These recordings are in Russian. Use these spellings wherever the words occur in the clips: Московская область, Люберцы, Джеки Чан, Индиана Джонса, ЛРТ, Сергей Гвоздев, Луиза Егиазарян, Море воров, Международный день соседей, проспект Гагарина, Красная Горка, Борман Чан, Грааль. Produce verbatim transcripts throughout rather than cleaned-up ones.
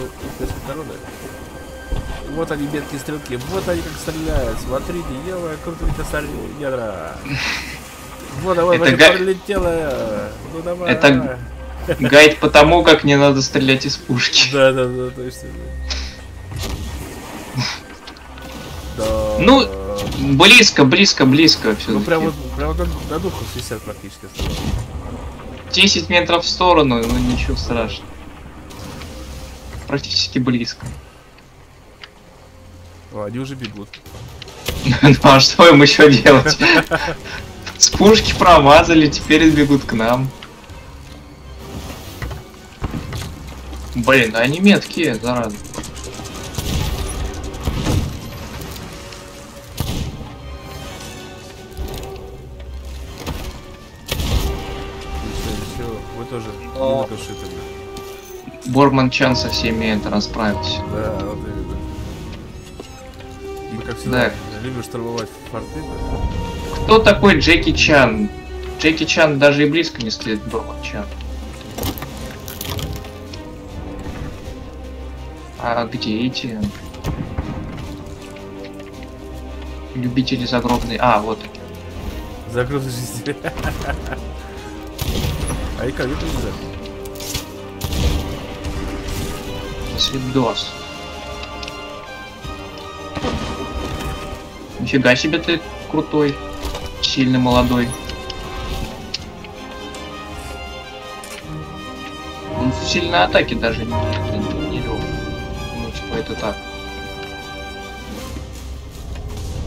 что у народа. Вот они, бедные стрелки, вот они как стреляют. Смотрите, елая, крутые косарь ядра. Вот, давай, это га... пролетела. Ну, давай. Это гайд по тому, как не надо стрелять из пушки. Да, да, да, точно. Да. Ну, близко, близко, близко. Ну, прям вот, прям вот на духу шестьдесят практически осталось. десять метров в сторону, но ничего страшного. Практически близко. О, они уже бегут. Ну а что им еще делать? С пушки промазали, теперь бегут к нам. Блин, они меткие, зараза. Борман Чан со всеми это расправился. Да, вот и да. Мы как всегда да. любим штурмовать форты. Да? Кто такой Джеки Чан? Джеки Чан даже и близко не стоит Борман Чан. А где эти? Любители загробной... А, вот. Загробной жизни. А и как это не свидос. Нифига себе ты крутой, сильный, молодой. Он сильно атаки даже не, не, не лёг. Ну типа это так.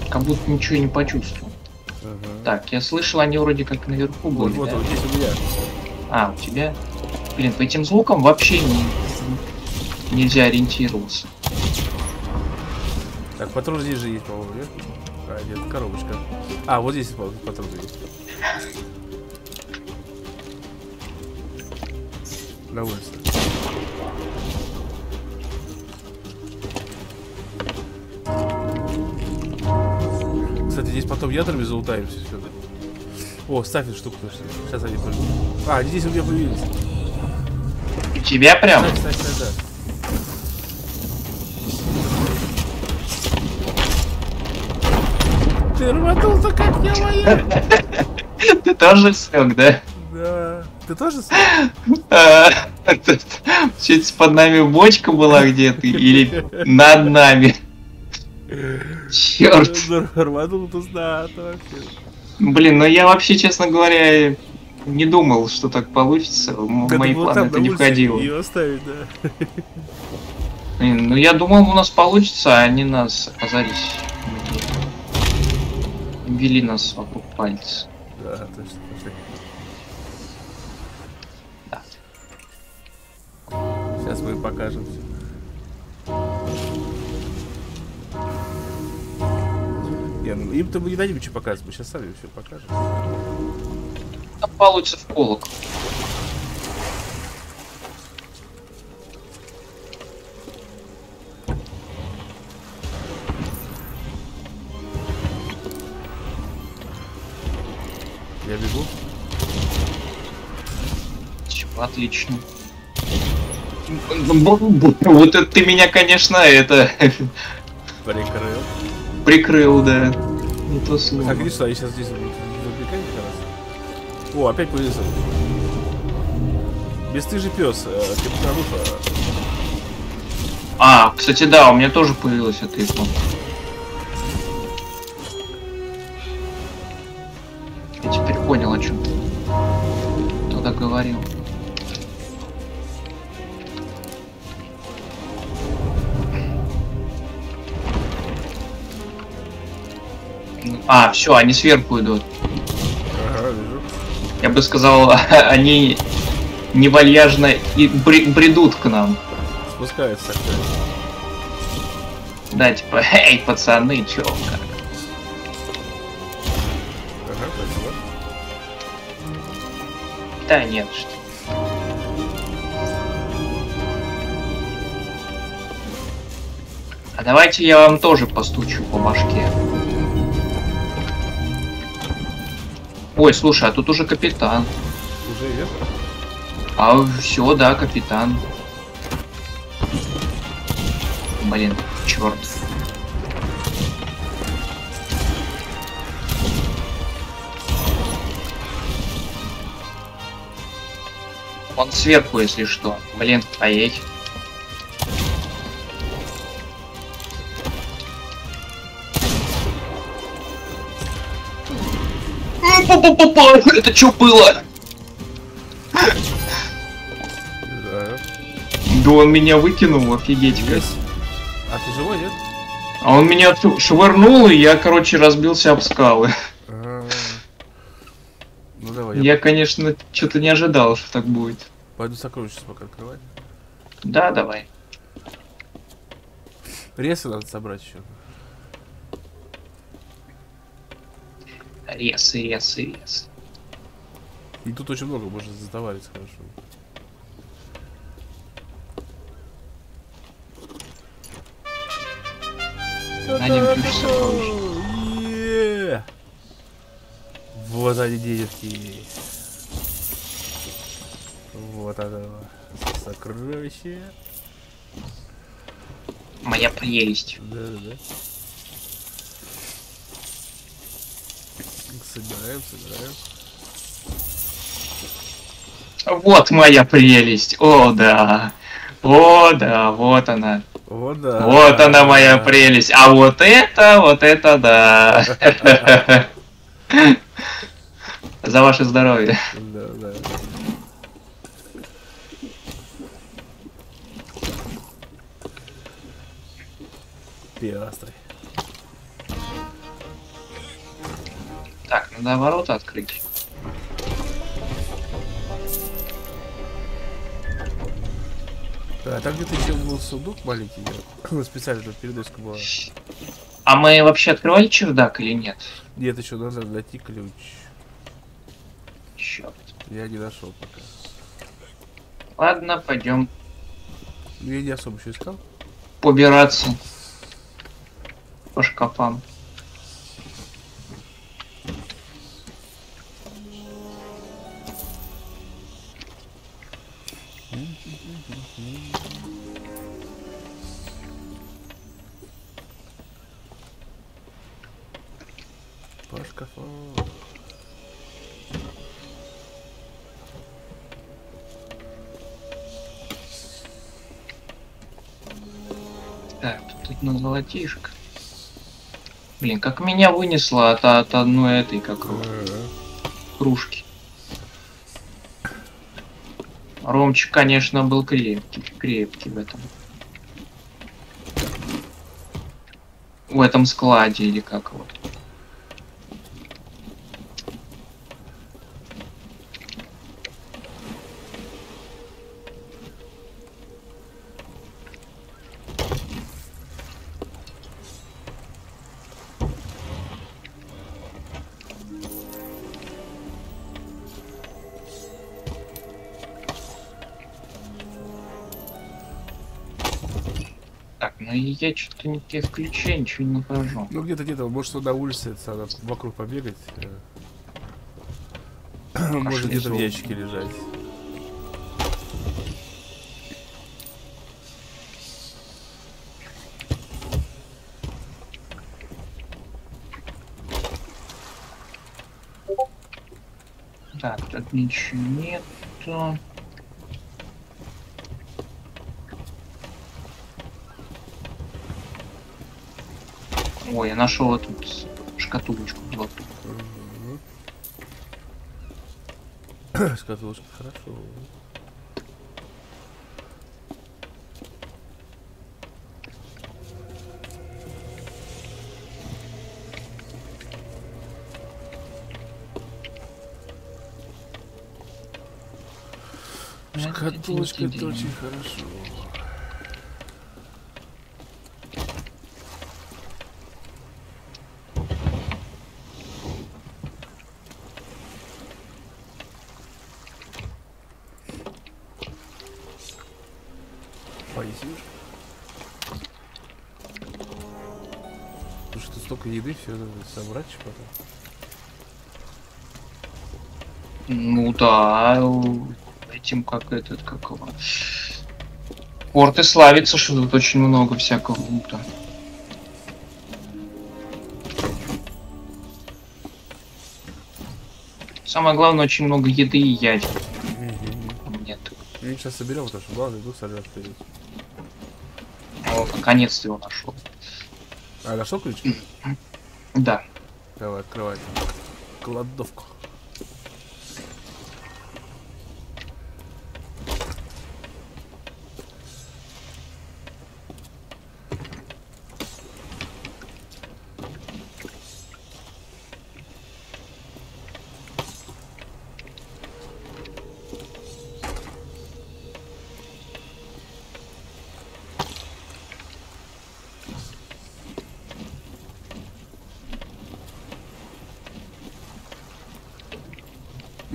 Как будто ничего не почувствовал. Ага. Так, я слышал, они вроде как наверху были. Вот, да? Вот здесь у меня. А, у тебя? Блин, по этим звукам вообще не... нельзя ориентироваться. Так, патруль здесь же есть, по-моему, нет? А, нет, коробочка. А, вот здесь патруль есть. На улице. Кстати, здесь потом ядрами залутаемся сюда. О, ставь эту штуку. Сейчас они появились. А, они здесь у меня появились. У тебя прям? Ставь, ставь, ставь, да. Ты рванулся, как я моя. Ты тоже смог, да? Да. Ты тоже смог? Чуть под нами бочка была где-то или над нами. Черт. Рванул туда. Блин, ну я вообще, честно говоря, не думал, что так получится. В мои планы это не входило. Блин, ну я думал, у нас получится, а они нас оказались. Вели нас вокруг пальца. Да, точно, точно. Да. Сейчас мы покажем. Я, ну, им-то мы не дадим ничего показывать, мы сейчас сами все покажем. Там получится в колок. Я бегу. Чего, отлично. Вот это ты меня, конечно, это... Прикрыл. Прикрыл, да. Не то слово. Так, видишь, что они сейчас здесь выпекают как раз. О, опять повезло. Бесстыжий пес, капитан Руфа. А, кстати, да, у меня тоже появилась эта икона. Понял, о чем ты тогда говорил. А, все, они сверху идут. Ага, я бы сказал, они невальяжно и бредут к нам. Спускаются. Да, типа, эй, пацаны, чё как? Да нет, что. А давайте я вам тоже постучу по башке. Ой, слушай, а тут уже капитан. Уже идет? А все, да, капитан. Блин, черт. Он сверху, если что. Блин, поехали. Это что было? Да. Да он меня выкинул, офигеть, гайс. А ты живой, нет? А он меня швырнул, и я, короче, разбился об скалы. А... Ну, давай, я... я, конечно, что-то не ожидал, что так будет. Пойду сокровища пока открывать. Да, давай. Ресы надо собрать еще. Ресы, ресы, ресы. И тут очень много можно затоварить, хорошо. Они yeah. Вот они, дедушки. Вот оно. Сокровище. Моя прелесть. Да, да, да. Собираем, собираем. Вот моя прелесть. О, да. О, да, вот она. О, да. Вот она, моя прелесть. А вот это, вот это, да. За ваше здоровье. Да, да. Пиастры. Так, надо ворота открыть. Да, там где-то еще был сундук маленький, я специально тут передачка была. А мы вообще открывали чердак или нет? Нет, еще надо найти ключ. Черт. Я не нашел пока. Ладно, пойдем. Я не особо еще искал. Побираться. По шкафам. Так, тут на золотишко. Блин, как меня вынесло от, от одной этой как кружки. Ромчик, конечно, был крепкий, крепкий в этом. В этом складе или как вот. Я что-то не те ключей, ничего не нахожу. Ну где-то где-то, может на улице, это, надо вокруг побегать. А может где-то в ящике лежать. Так, тут ничего нету. Ой, я нашел эту шкатулочку. Вот. Mm-hmm. Шкатулочка, хорошо. Шкатулочка, это очень хорошо. Еды все надо собрать потом. Ну да, этим как этот, как его. Корты славится, что тут очень много всякого лута. Самое главное, очень много еды и яйца. Mm-hmm. Нет. Я сейчас соберем, потому что главное, иду сажать вперед. О, наконец-то его нашел. А, нашел ключ? Mm-hmm. Да. Давай, открывай кладовку.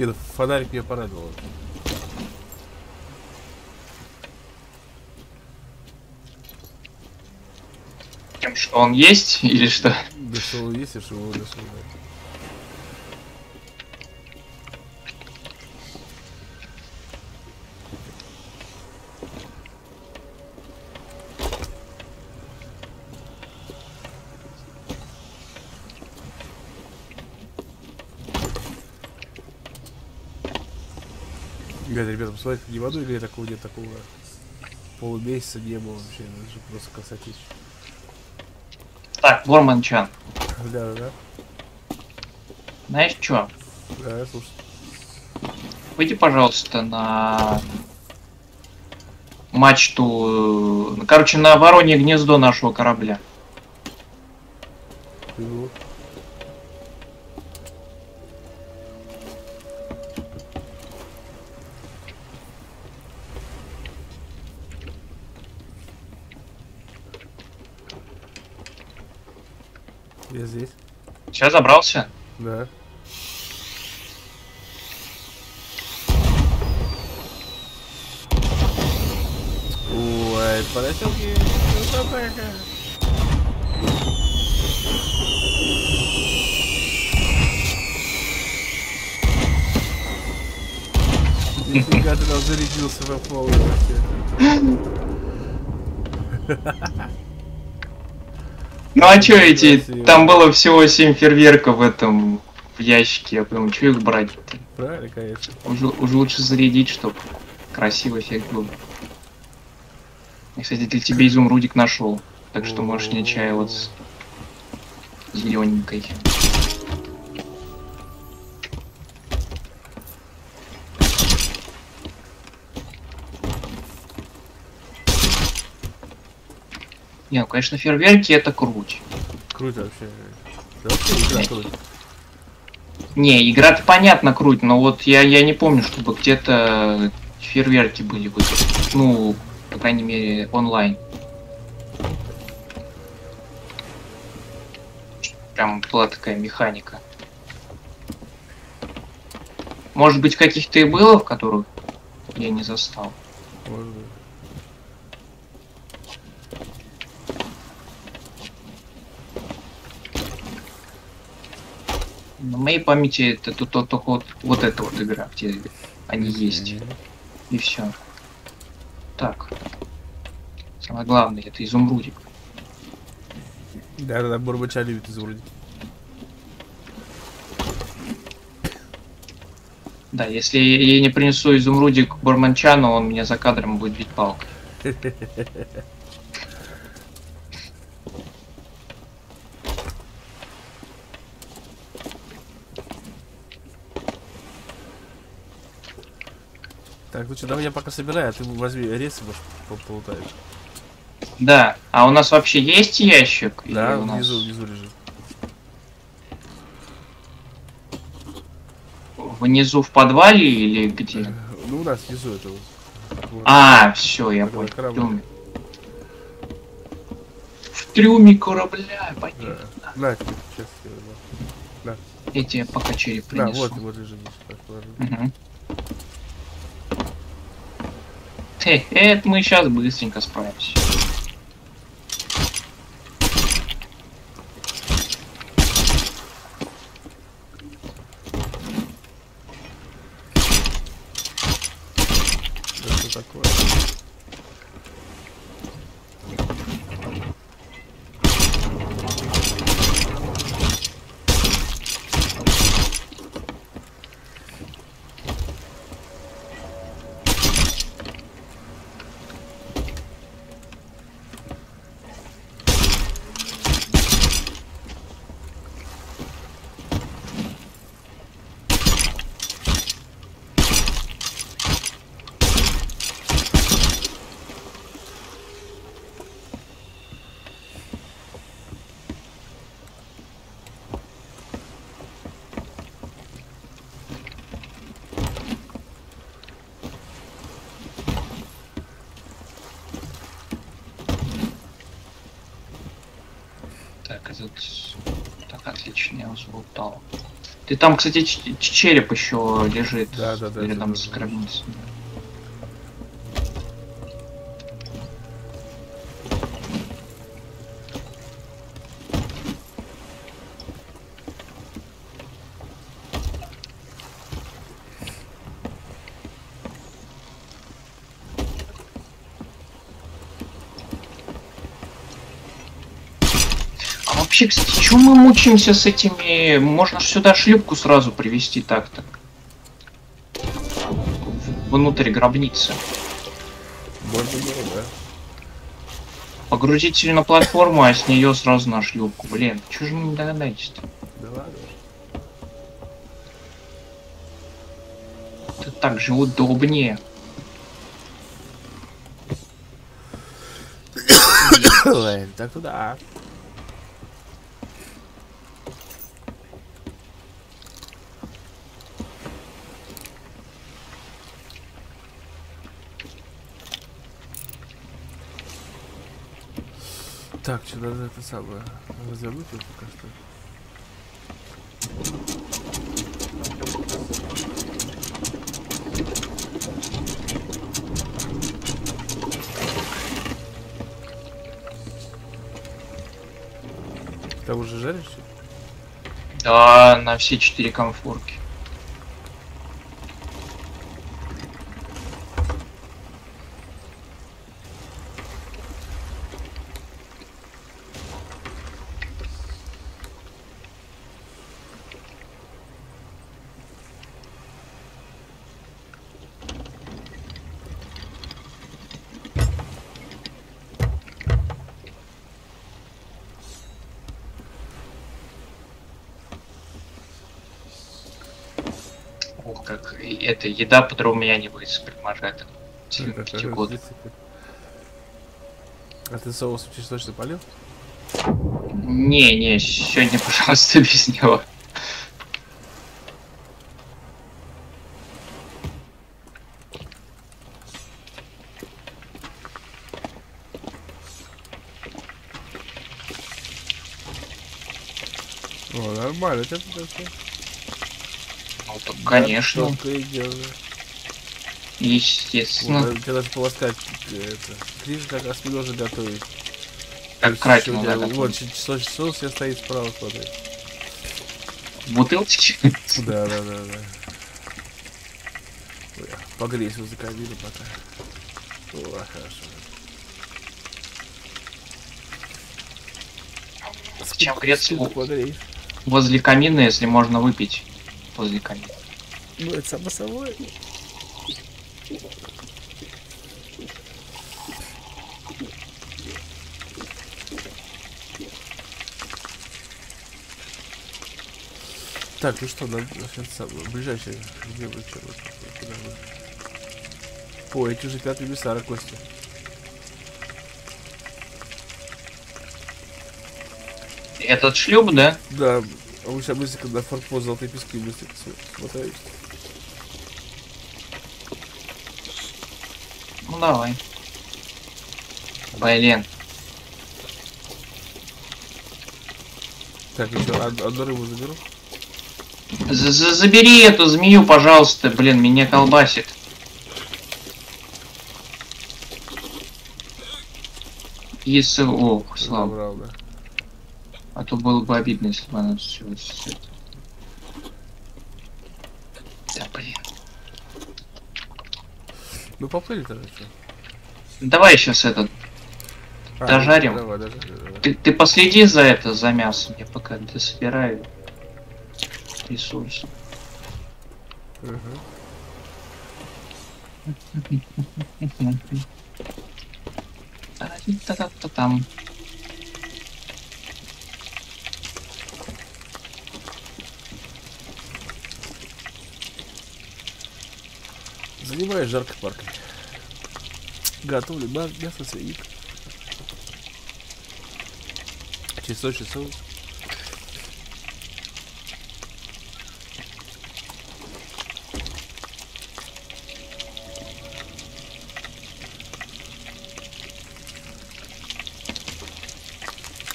Этот фонарик меня порадовал. Тем, что он есть или что? Да что он есть, и что его нашел. Ребята, посмотрите, не в аду игре такого нет, такого полумесяца не было вообще, это же просто красотища. Так, Борман Чан. Да, да, да. Знаешь что? Да, слушай. Выйди, пожалуйста, на мачту, короче, на воронье гнездо нашего корабля. Угу. Я здесь. Сейчас забрался? Да. Ой, подоселки. Нифига ты там зарядился в полу вообще. Ну а чё эти, там было всего семь фейерверков в этом, в ящике, я понял, чё их брать-то? Правильно, конечно. Уже, уже лучше зарядить, чтобы красивый эффект был. Я, кстати, для тебя изумрудик нашел, так что можешь не отчаиваться. Зелененькой. Не, ну, конечно, фейерверки это круть. Круто вообще. Да, вообще игра круть. Не, игра-то понятно круть, но вот я, я не помню, чтобы где-то фейерверки были бы. Ну, по крайней мере, онлайн. Прям была такая механика. Может быть, каких-то и было, в которых я не застал. Может быть. На моей памяти это тут то, только вот, вот эта вот игра, где они есть. И все. Так. Самое главное, это изумрудик. Да, да, да, Бурбача любит изумрудик. Да, если я не принесу изумрудик Борманчану, он меня за кадром будет бить палкой. Так, ну что, давай я пока собираю, а ты возьми рельсы, может, полутаешь. Да, а у нас вообще есть ящик? Да, или у внизу, нас... внизу лежит. Внизу в подвале или где? Ну, у нас внизу это вот. А, все, я понял. В трюме. В трюме корабля, понятно. Да. На, тебе, сейчас я да. На. Я тебе пока череп принесу. Да, вот, вот лежит. Угу. Хе, это мы сейчас быстренько справимся. Да что такое? Так, этот... Так, отлично, я взлутал. Ты там, кстати, череп еще лежит. Да, да, да. Или там с гробницей. Вообще, кстати, чё мы мучаемся с этими? Можно же сюда шлюпку сразу привести так-то. Внутрь гробницы. Больше было, да? Погрузить ее на платформу, а с нее сразу на шлюпку. Блин, чё же мы не догадаетесь-то? Да ладно. Это так же удобнее. Блин, так туда. Так, что надо это самое развернуть пока что. Там уже жаришься? Да, на все четыре конфорки. Это еда, которая у меня не будет супермаркета. Годы. А ты соус точно полил? Не, не, сегодня, пожалуйста, без него. О, нормально, это подошло. Так, конечно. Идет, да? Естественно. Вот, когда же полоскать это. Криш как осмележа готовить. Как кракен надо готовить. Вот, часов часов все стоит справа смотрит. Бутылочки? Да, да, да, да. Погрейся за кабину пока. О, хорошо. Чем греться? Возле камина, если можно выпить. Возле камина. Ну это само собой. Так, ну что, на ближайшее где вы что? По эти уже пятый бисара Костя. Этот шлюп, да? Да. А у себя быстренько на форпост золотые пески быстренько смотаюсь. Ну давай. Блин. Так, еще одну рыбу заберу. З Забери эту змею, пожалуйста, блин, меня колбасит. Если... Ох, слава. Правда. А то было бы обидно, если бы она все это. Да блин. Ну поплыли тогда что? Давай сейчас этот а, дожарим. Давай, давай, давай. Ты, ты последи за это, за мясом, я пока дособираю ресурсы. Та-та-та-там. Занимаюсь жаркой паркой. Готовлю мясо, свинит. Часов, часов.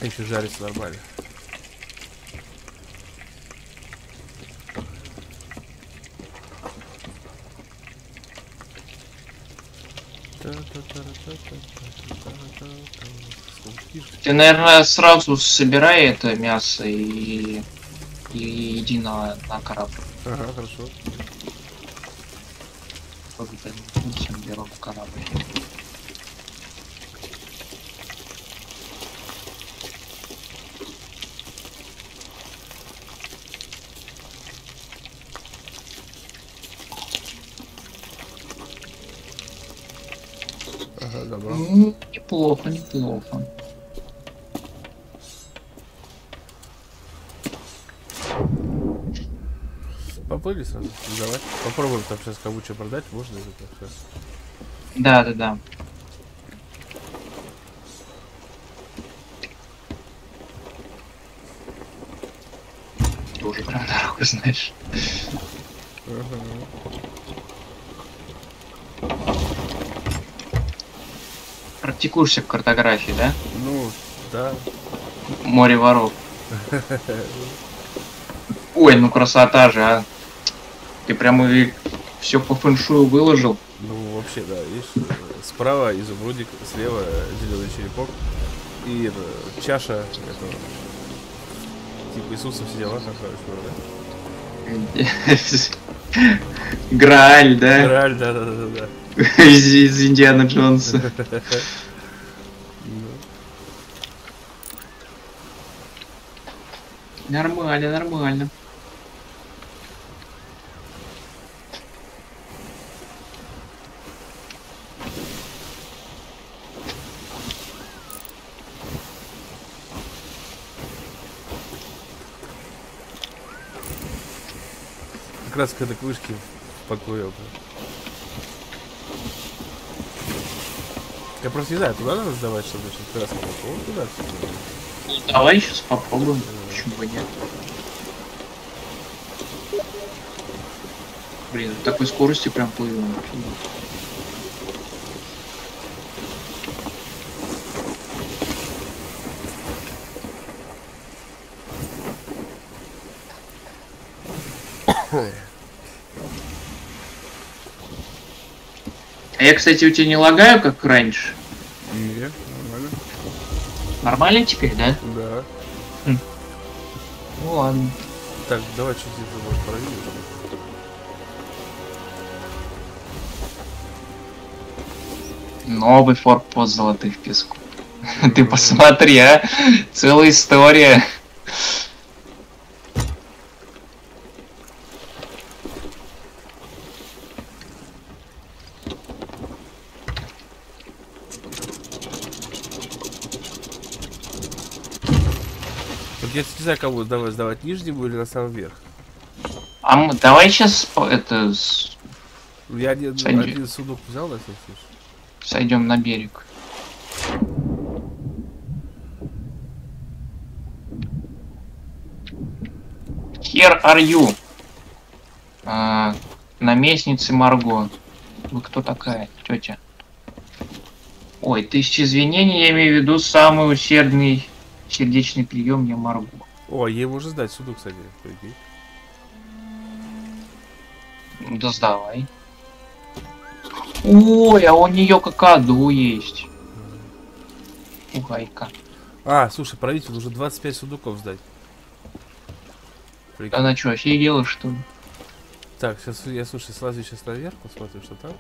А еще жарится нормально. Ты, наверное, сразу собирай это мясо и, и иди на, на корабль. Ага, хорошо. Беру корабль. Ага, добро. Ну, неплохо, неплохо. Поплыли сразу? Давай. Попробуем там сейчас кабучу продать. Можно из этого сейчас? Да, да, да. Ты уже прям дорогу знаешь. Практикуешься в картографии, да? Ну, да. Море воров. Ой, ну красота же, а. Ты прямо все по фэншую выложил. Ну вообще, да, видишь, справа изумрудик, слева зеленый черепок. И это, чаша этого. Типа Иисуса все дела, да? Грааль, да? Грааль, да, да, да, да. Из Индиана Джонса. Нормально, нормально. Как раз когда к вышке подплывем. Я просто не знаю, туда надо сдавать, чтобы сейчас краска попала. Вот туда. Ну, давай сейчас попробуем, почему бы нет. Блин, в такой скорости прям плывем. А я, кстати, у тебя не лагаю, как раньше? Нет, нормально. Нормально теперь, да? Да. Хм. Ну ладно. Так, давай чуть-чуть это проверим. Новый форпост золотых песков. Ты посмотри, а! Целая история. Я не знаю, кому давай сдавать, нижнему или на самом верх. А мы, давай сейчас это... Я один, один судок взял, да, слышишь? Сойдем на берег. Here are you. А, наместница Марго. Вы кто такая, тетя? Ой, тысячи извинений, я имею в виду самый усердный... Сердечный прием, я Марго. О, ей можно сдать суду, кстати. Да сдавай. Ой, а у нее какаду есть. Угайка. А, слушай, правитель, уже двадцать пять судуков сдать. Прикинь. Она что, офигела, что ли? Так, сейчас я, слушай, слазю сейчас наверх, посмотрим, что там.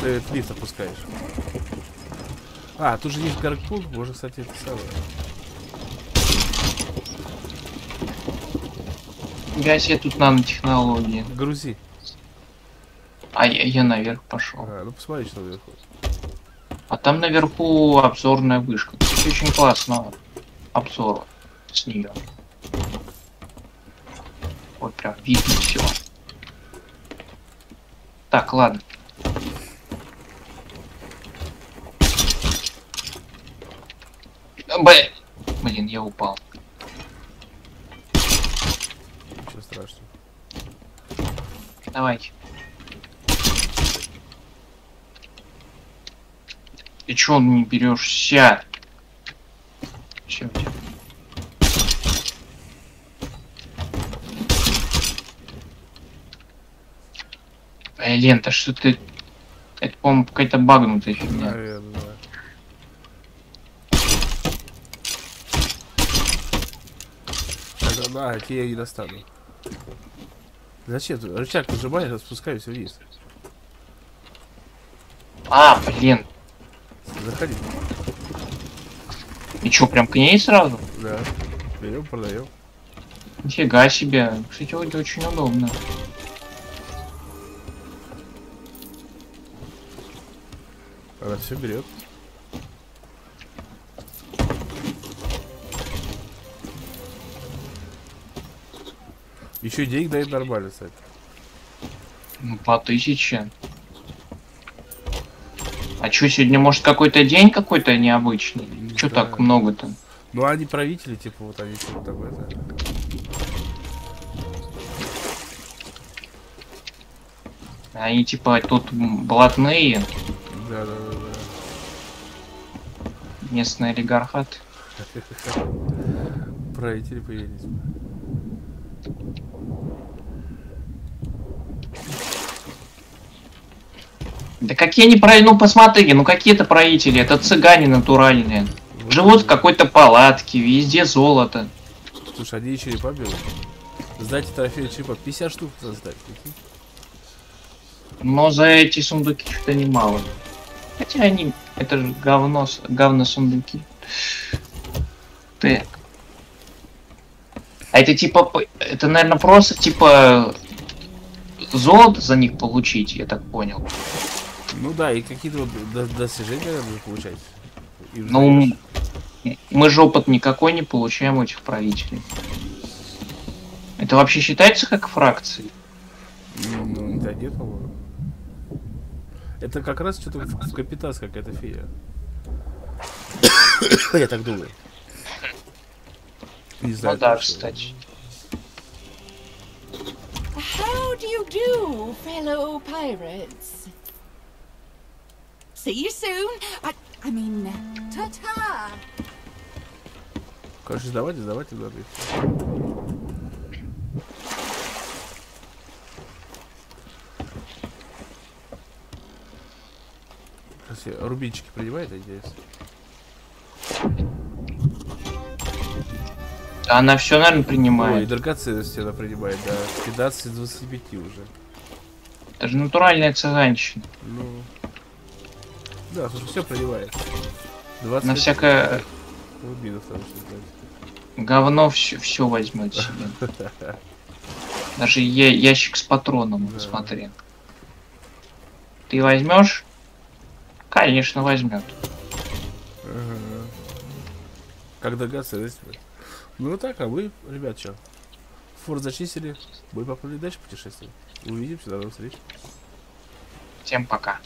Ты лифт опускаешь. А, тут же есть гарпун, можно, кстати, это самое. Я себе тут нанотехнологии. Грузи. А я, я наверх пошел. А, ну посмотри, что наверху. А там наверху обзорная вышка. Тут очень классно обзор с нее. Вот прям видно все. Так, ладно. Б... Блин, я упал. Ничего страшного. Давай. Ты чё не берешься? Чем тебе? Эй, лента, что ты? Это, по-моему, какая-то багнутая фигня. Наверное. Да, эти я не достану. Зачем? Рычаг нажимаешь, я спускаюсь вниз. А, блин. Заходи. И чё, прям к ней сразу? Да. Берем, продаем. Нифига себе. Кстати, это очень удобно. Она все берет. Еще денег дает нормально, кстати. Ну, по тысяче. А что, сегодня, может, какой-то день какой-то необычный? Не что знаю. Так много-то? Ну, они правители, типа, вот они что-то там, это... Они, типа, тут блатные. Да-да-да. Местный олигархат. Правители появились. Да какие они правильно, ну посмотри, ну какие-то правители, это цыгане натуральные. Живут в какой-то палатке, везде золото. Слушай, они еще и побили. Сдайте трофей черепа, пятьдесят штук сдать. Но за эти сундуки что-то немало. Хотя они, это же говно, говно сундуки. Так. А это типа, это наверное просто типа золото за них получить, я так понял. Ну да, и какие-то вот достижения надо получать. И ну, мы же опыт никакой не получаем у этих правителей. Это вообще считается как фракции? Ну, да нет, по-моему. Это как раз что-то в капитас какая-то фея. Я так думаю. Не знаю, ну да, что. Кстати. How do you do, fellow pirates? See you soon. I, I mean, ta-ta. Короче, сдавайте, сдавайте, сдавайте. Рубинчики принимает, надеюсь. Она все, наверное, принимает. Ой, и драгоценности она принимает, да. пятнадцать двадцать пять уже. Это же натуральная цыганщина. Ну... Да, слушай, все проливает. На всякое... Глубину, потому что... Говно все, все возьмет себе. Даже я, ящик с патроном, да. Смотри. Ты возьмешь? Конечно, возьмет. Ага. Как догадаться, возьмет. Ну так, а вы, ребят, что? Форт зачистили. Мы попали дальше путешествие. Увидимся, до новых встреч. Всем пока.